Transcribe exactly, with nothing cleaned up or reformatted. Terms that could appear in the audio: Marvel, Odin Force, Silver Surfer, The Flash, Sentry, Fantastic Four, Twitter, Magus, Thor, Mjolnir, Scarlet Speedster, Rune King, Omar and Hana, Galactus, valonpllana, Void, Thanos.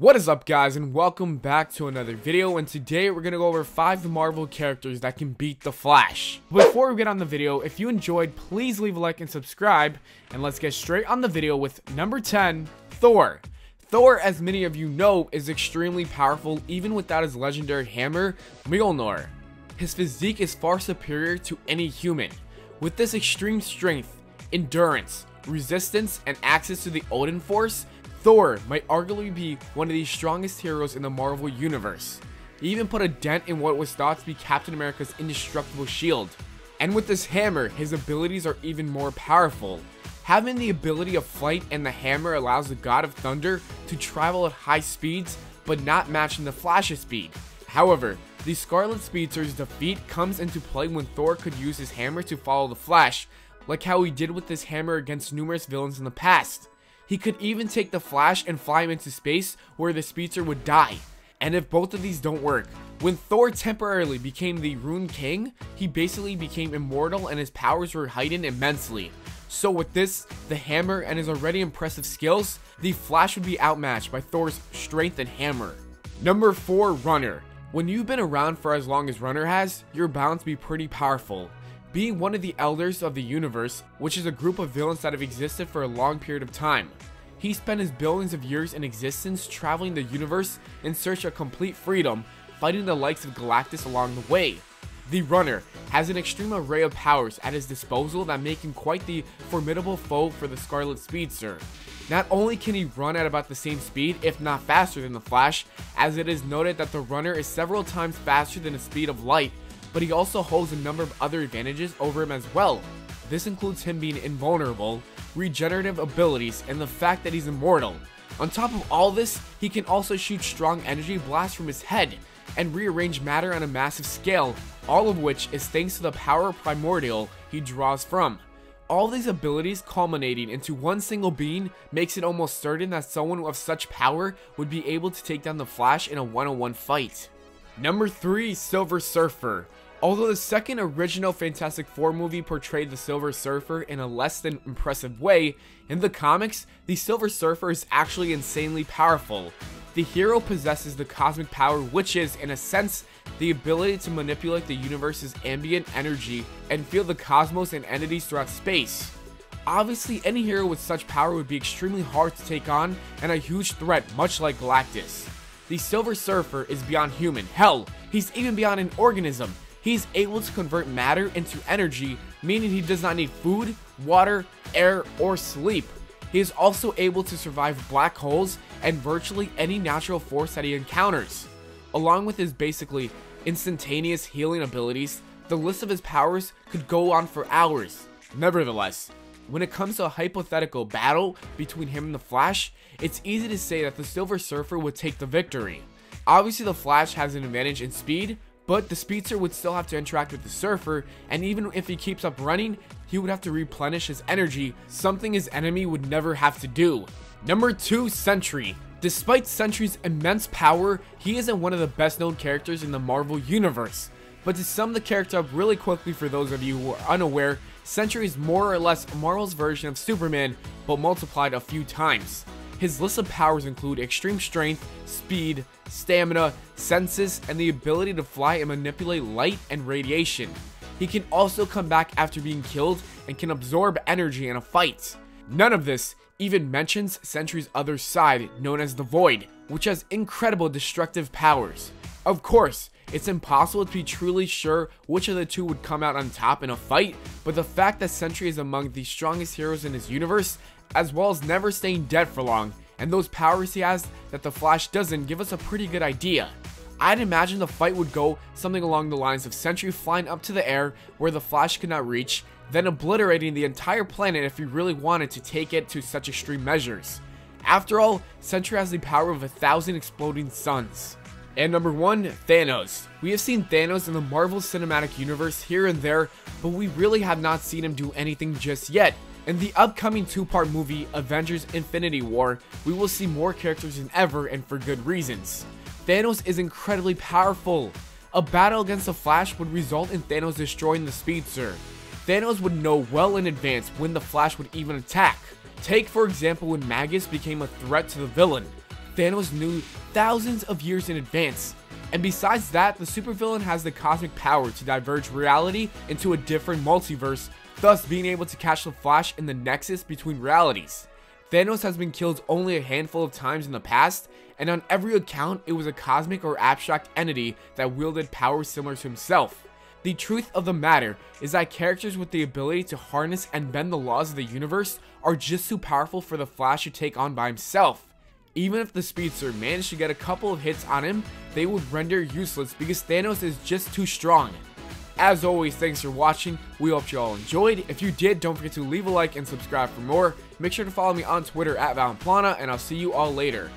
What is up, guys, and welcome back to another video. And today we're gonna go over five Marvel characters that can beat the Flash. Before we get on the video, if you enjoyed, please leave a like and subscribe, and let's get straight on the video with number ten, Thor. Thor, as many of you know, is extremely powerful even without his legendary hammer, Mjolnir. His physique is far superior to any human. With this extreme strength, endurance, resistance, and access to the Odin Force, Thor might arguably be one of the strongest heroes in the Marvel Universe. He even put a dent in what was thought to be Captain America's indestructible shield. And with this hammer, his abilities are even more powerful. Having the ability of flight and the hammer allows the God of Thunder to travel at high speeds, but not matching the Flash's speed. However, the Scarlet Speedster's defeat comes into play when Thor could use his hammer to follow the Flash, like how he did with his hammer against numerous villains in the past. He could even take the Flash and fly him into space where the Speedster would die. And if both of these don't work, when Thor temporarily became the Rune King, he basically became immortal and his powers were heightened immensely. So with this, the hammer, and his already impressive skills, the Flash would be outmatched by Thor's strength and hammer. Number four, Runner. When you've been around for as long as Runner has, you're bound to be pretty powerful. Being one of the Elders of the Universe, which is a group of villains that have existed for a long period of time. He spent his billions of years in existence traveling the universe in search of complete freedom, fighting the likes of Galactus along the way. The Runner has an extreme array of powers at his disposal that make him quite the formidable foe for the Scarlet Speedster. Not only can he run at about the same speed, if not faster than the Flash, as it is noted that the Runner is several times faster than the speed of light, but he also holds a number of other advantages over him as well. This includes him being invulnerable, regenerative abilities, and the fact that he's immortal. On top of all this, he can also shoot strong energy blasts from his head and rearrange matter on a massive scale, all of which is thanks to the power primordial he draws from. All these abilities culminating into one single being makes it almost certain that someone of such power would be able to take down the Flash in a one-on-one fight. Number three, Silver Surfer. Although the second original Fantastic Four movie portrayed the Silver Surfer in a less than impressive way, in the comics, the Silver Surfer is actually insanely powerful. The hero possesses the cosmic power, which is, in a sense, the ability to manipulate the universe's ambient energy and feel the cosmos and entities throughout space. Obviously, any hero with such power would be extremely hard to take on and a huge threat, much like Galactus. The Silver Surfer is beyond human. Hell, he's even beyond an organism. He's able to convert matter into energy, meaning he does not need food, water, air, or sleep. He is also able to survive black holes and virtually any natural force that he encounters. Along with his basically instantaneous healing abilities, the list of his powers could go on for hours. Nevertheless, when it comes to a hypothetical battle between him and the Flash, it's easy to say that the Silver Surfer would take the victory. Obviously, the Flash has an advantage in speed, but the Speedster would still have to interact with the Surfer, and even if he keeps up running, he would have to replenish his energy, something his enemy would never have to do. Number two, Sentry. Despite Sentry's immense power, he isn't one of the best known characters in the Marvel Universe. But to sum the character up really quickly for those of you who are unaware, Sentry is more or less Marvel's version of Superman, but multiplied a few times. His list of powers include extreme strength, speed, stamina, senses, and the ability to fly and manipulate light and radiation. He can also come back after being killed and can absorb energy in a fight. None of this even mentions Sentry's other side, known as the Void, which has incredible destructive powers. Of course, it's impossible to be truly sure which of the two would come out on top in a fight, but the fact that Sentry is among the strongest heroes in his universe, as well as never staying dead for long, and those powers he has that the Flash doesn't, give us a pretty good idea. I'd imagine the fight would go something along the lines of Sentry flying up to the air where the Flash could not reach, then obliterating the entire planet if he really wanted to take it to such extreme measures. After all, Sentry has the power of a thousand exploding suns. And number one, Thanos. We have seen Thanos in the Marvel Cinematic Universe here and there, but we really have not seen him do anything just yet. In the upcoming two-part movie, Avengers Infinity War, we will see more characters than ever, and for good reasons. Thanos is incredibly powerful. A battle against the Flash would result in Thanos destroying the Speedster. Thanos would know well in advance when the Flash would even attack. Take for example when Magus became a threat to the villain. Thanos knew thousands of years in advance. And besides that, the supervillain has the cosmic power to diverge reality into a different multiverse, thus being able to catch the Flash in the nexus between realities. Thanos has been killed only a handful of times in the past, and on every account it was a cosmic or abstract entity that wielded power similar to himself. The truth of the matter is that characters with the ability to harness and bend the laws of the universe are just too powerful for the Flash to take on by himself. Even if the Speedster managed to get a couple of hits on him, they would render useless because Thanos is just too strong. As always, thanks for watching. We hope you all enjoyed. If you did, don't forget to leave a like and subscribe for more. Make sure to follow me on Twitter at valonpllana, and I'll see you all later.